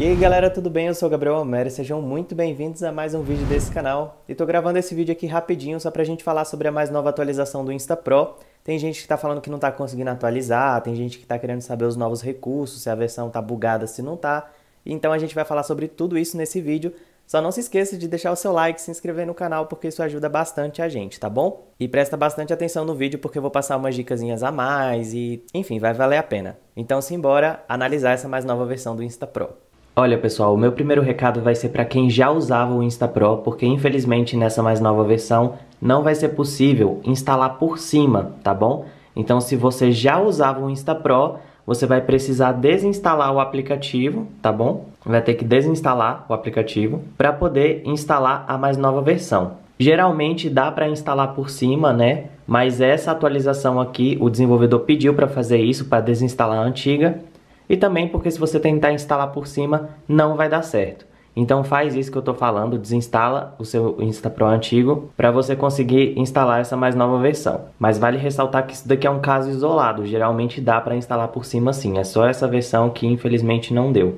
E aí galera, tudo bem? Eu sou o Gabriel Homero e sejam muito bem-vindos a mais um vídeo desse canal. E tô gravando esse vídeo aqui rapidinho só pra gente falar sobre a mais nova atualização do InstaPro. Tem gente que tá falando que não tá conseguindo atualizar, tem gente que tá querendo saber os novos recursos, se a versão tá bugada, se não tá. Então a gente vai falar sobre tudo isso nesse vídeo. Só não se esqueça de deixar o seu like e se inscrever no canal, porque isso ajuda bastante a gente, tá bom? E presta bastante atenção no vídeo, porque eu vou passar umas dicasinhas a mais e, enfim, vai valer a pena. Então simbora analisar essa mais nova versão do InstaPro. Olha pessoal, o meu primeiro recado vai ser para quem já usava o InstaPro, porque infelizmente nessa mais nova versão não vai ser possível instalar por cima, tá bom? Então se você já usava o InstaPro, você vai precisar desinstalar o aplicativo, tá bom? Vai ter que desinstalar o aplicativo para poder instalar a mais nova versão. Geralmente dá para instalar por cima, né? Mas essa atualização aqui, o desenvolvedor pediu para fazer isso, para desinstalar a antiga. E também porque se você tentar instalar por cima, não vai dar certo. Então faz isso que eu tô falando, desinstala o seu InstaPro antigo para você conseguir instalar essa mais nova versão. Mas vale ressaltar que isso daqui é um caso isolado, geralmente dá para instalar por cima sim, é só essa versão que infelizmente não deu.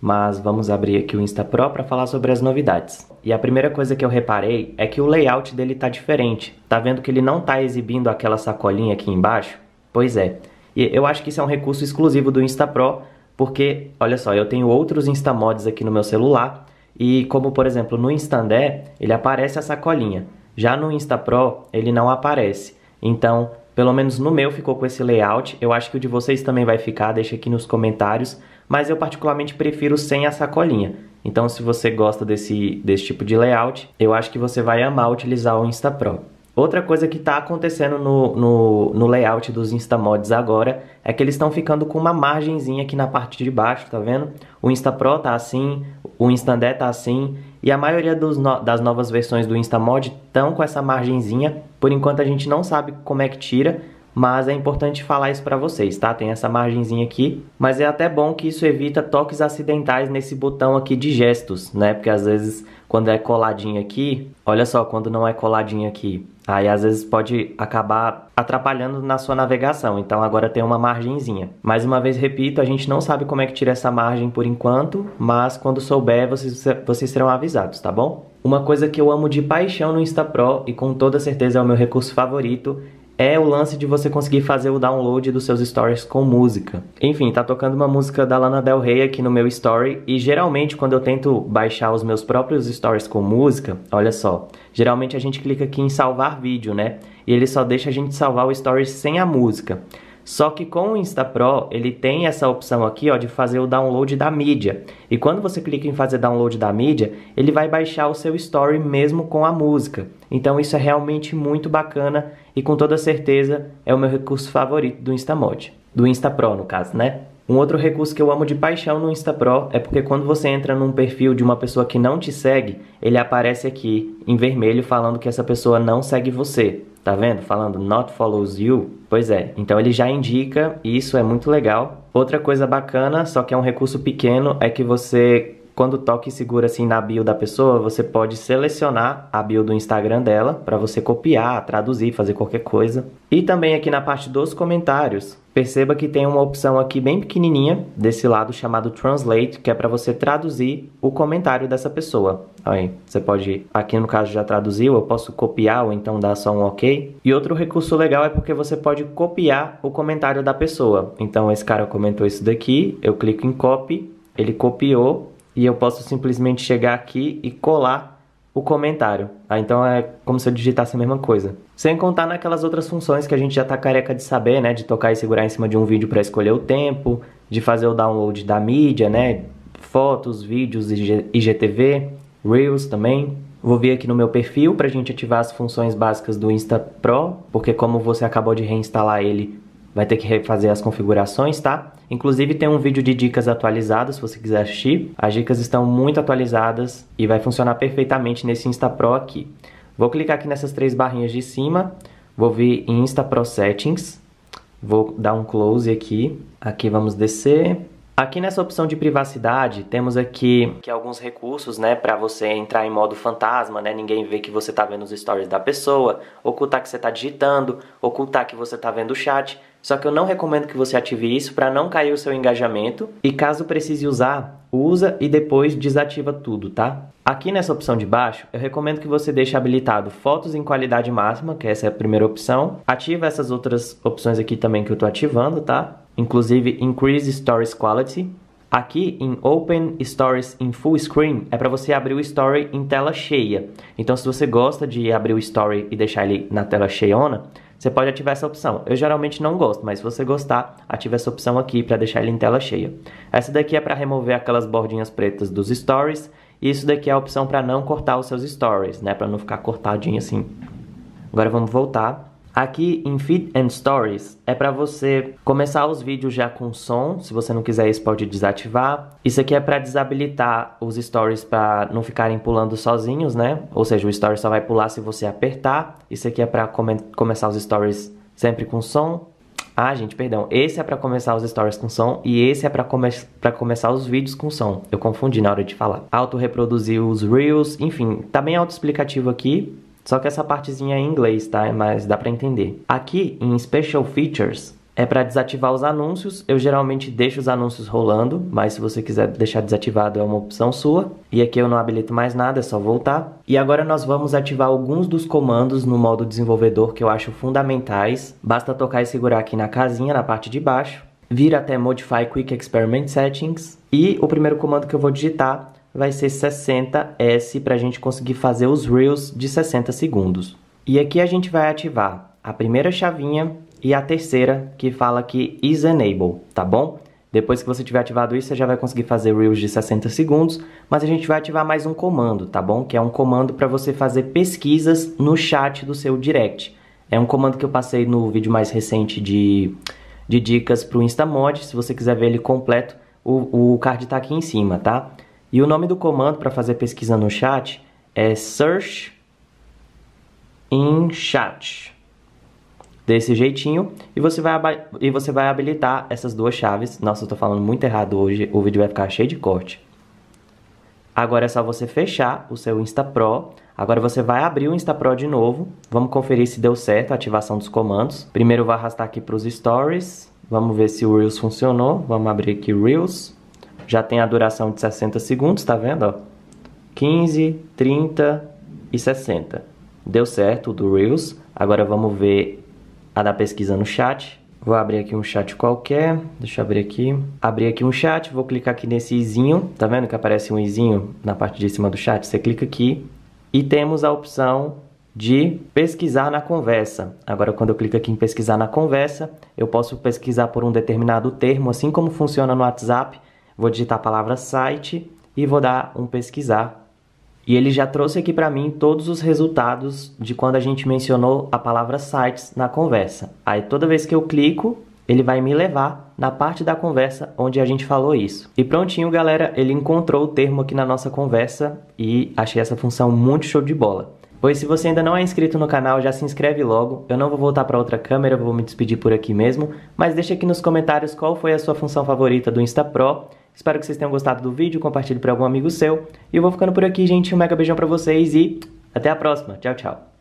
Mas vamos abrir aqui o InstaPro para falar sobre as novidades. E a primeira coisa que eu reparei é que o layout dele tá diferente. Tá vendo que ele não tá exibindo aquela sacolinha aqui embaixo? Pois é. E eu acho que isso é um recurso exclusivo do InstaPro, porque, olha só, eu tenho outros Instamods aqui no meu celular e como, por exemplo, no Instander, ele aparece a sacolinha. Já no InstaPro, ele não aparece. Então, pelo menos no meu ficou com esse layout. Eu acho que o de vocês também vai ficar, deixa aqui nos comentários. Mas eu particularmente prefiro sem a sacolinha. Então, se você gosta desse tipo de layout, eu acho que você vai amar utilizar o InstaPro. Outra coisa que está acontecendo no layout dos Instamods agora é que eles estão ficando com uma margenzinha aqui na parte de baixo, tá vendo? O InstaPro tá assim, o Instander tá assim, e a maioria das novas versões do Instamod estão com essa margenzinha. Por enquanto a gente não sabe como é que tira, mas é importante falar isso para vocês, tá? Tem essa margenzinha aqui, mas é até bom que isso evita toques acidentais nesse botão aqui de gestos, né? Porque às vezes quando é coladinho aqui, olha só, quando não é coladinho aqui, aí às vezes pode acabar atrapalhando na sua navegação, então agora tem uma margenzinha. Mais uma vez, repito, a gente não sabe como é que tira essa margem por enquanto, mas quando souber, vocês serão avisados, tá bom? Uma coisa que eu amo de paixão no InstaPro, e com toda certeza é o meu recurso favorito, é o lance de você conseguir fazer o download dos seus stories com música. Enfim, tá tocando uma música da Lana Del Rey aqui no meu story, e geralmente quando eu tento baixar os meus próprios stories com música, olha só, geralmente a gente clica aqui em salvar vídeo, né? E ele só deixa a gente salvar o story sem a música. Só que com o InstaPro, ele tem essa opção aqui, ó, de fazer o download da mídia. E quando você clica em fazer download da mídia, ele vai baixar o seu story mesmo com a música. Então isso é realmente muito bacana e com toda certeza é o meu recurso favorito do Instamod. Do InstaPro, no caso, né? Um outro recurso que eu amo de paixão no InstaPro é porque quando você entra num perfil de uma pessoa que não te segue, ele aparece aqui em vermelho falando que essa pessoa não segue você. Tá vendo? Falando not follows you. Pois é, então ele já indica e isso é muito legal. Outra coisa bacana, só que é um recurso pequeno, é que você, quando toca e segura assim na bio da pessoa, você pode selecionar a bio do Instagram dela para você copiar, traduzir, fazer qualquer coisa. E também aqui na parte dos comentários, perceba que tem uma opção aqui bem pequenininha, desse lado, chamado Translate, que é para você traduzir o comentário dessa pessoa. Aí, você pode, aqui no caso já traduziu, eu posso copiar ou então dar só um ok. E outro recurso legal é porque você pode copiar o comentário da pessoa. Então esse cara comentou isso daqui, eu clico em Copy, ele copiou e eu posso simplesmente chegar aqui e colar o comentário. Ah, então é como se eu digitasse a mesma coisa. Sem contar naquelas outras funções que a gente já tá careca de saber, né? De tocar e segurar em cima de um vídeo para escolher o tempo, de fazer o download da mídia, né? Fotos, vídeos, IGTV, Reels também. Vou vir aqui no meu perfil pra gente ativar as funções básicas do InstaPro, porque como você acabou de reinstalar ele, vai ter que refazer as configurações, tá? Inclusive tem um vídeo de dicas atualizadas, se você quiser assistir. As dicas estão muito atualizadas e vai funcionar perfeitamente nesse InstaPro aqui. Vou clicar aqui nessas três barrinhas de cima, vou vir em InstaPro Settings, vou dar um close aqui, aqui vamos descer. Aqui nessa opção de privacidade, temos aqui alguns recursos, né, para você entrar em modo fantasma, né, ninguém vê que você tá vendo os stories da pessoa, ocultar que você tá digitando, ocultar que você tá vendo o chat. Só que eu não recomendo que você ative isso para não cair o seu engajamento. E caso precise usar, usa e depois desativa tudo, tá? Aqui nessa opção de baixo, eu recomendo que você deixe habilitado fotos em qualidade máxima, que essa é a primeira opção. Ativa essas outras opções aqui também que eu tô ativando, tá? Inclusive Increase Stories Quality. Aqui em Open Stories in Full Screen é para você abrir o Story em tela cheia. Então se você gosta de abrir o Story e deixar ele na tela cheiona, você pode ativar essa opção. Eu geralmente não gosto, mas se você gostar, ativa essa opção aqui para deixar ele em tela cheia. Essa daqui é para remover aquelas bordinhas pretas dos Stories. E isso daqui é a opção para não cortar os seus Stories, né? Para não ficar cortadinho assim. Agora vamos voltar. Aqui em Feed and Stories é para você começar os vídeos já com som. Se você não quiser isso, pode desativar. Isso aqui é para desabilitar os Stories para não ficarem pulando sozinhos, né? Ou seja, o Story só vai pular se você apertar. Isso aqui é para começar os Stories sempre com som. Ah, gente, perdão. Esse é para começar os Stories com som e esse é para começar os vídeos com som. Eu confundi na hora de falar. Autorreproduzir os Reels, enfim, tá bem autoexplicativo aqui. Só que essa partezinha é em inglês, tá? Mas dá pra entender. Aqui, em Special Features, é pra desativar os anúncios. Eu geralmente deixo os anúncios rolando, mas se você quiser deixar desativado é uma opção sua. E aqui eu não habilito mais nada, é só voltar. E agora nós vamos ativar alguns dos comandos no modo desenvolvedor que eu acho fundamentais. Basta tocar e segurar aqui na casinha, na parte de baixo. Vir até Modify Quick Experiment Settings. E o primeiro comando que eu vou digitar vai ser 60S para a gente conseguir fazer os Reels de 60 segundos. E aqui a gente vai ativar a primeira chavinha e a terceira que fala que is enable, tá bom? Depois que você tiver ativado isso, você já vai conseguir fazer Reels de 60 segundos, mas a gente vai ativar mais um comando, tá bom? Que é um comando para você fazer pesquisas no chat do seu direct. É um comando que eu passei no vídeo mais recente de dicas para o Instamod. Se você quiser ver ele completo, o card está aqui em cima, tá? E o nome do comando para fazer pesquisa no chat é Search in Chat. Desse jeitinho. E você vai habilitar essas duas chaves. Nossa, eu tô falando muito errado hoje. O vídeo vai ficar cheio de corte. Agora é só você fechar o seu InstaPro. Agora você vai abrir o InstaPro de novo. Vamos conferir se deu certo a ativação dos comandos. Primeiro eu vou arrastar aqui para os Stories. Vamos ver se o Reels funcionou. Vamos abrir aqui Reels. Já tem a duração de 60 segundos, tá vendo? Ó, 15, 30 e 60. Deu certo o do Reels. Agora vamos ver a da pesquisa no chat. Vou abrir aqui um chat qualquer. Deixa eu abrir aqui. Abri aqui um chat, vou clicar aqui nesse izinho. Tá vendo que aparece um izinho na parte de cima do chat? Você clica aqui e temos a opção de pesquisar na conversa. Agora, quando eu clico aqui em pesquisar na conversa, eu posso pesquisar por um determinado termo, assim como funciona no WhatsApp. Vou digitar a palavra site e vou dar um pesquisar. E ele já trouxe aqui para mim todos os resultados de quando a gente mencionou a palavra sites na conversa. Aí toda vez que eu clico, ele vai me levar na parte da conversa onde a gente falou isso. E prontinho, galera, ele encontrou o termo aqui na nossa conversa e achei essa função muito show de bola. Pois se você ainda não é inscrito no canal, já se inscreve logo. Eu não vou voltar para outra câmera, vou me despedir por aqui mesmo. Mas deixa aqui nos comentários qual foi a sua função favorita do InstaPro. Espero que vocês tenham gostado do vídeo, compartilhe para algum amigo seu. E eu vou ficando por aqui, gente. Um mega beijão para vocês e até a próxima. Tchau, tchau.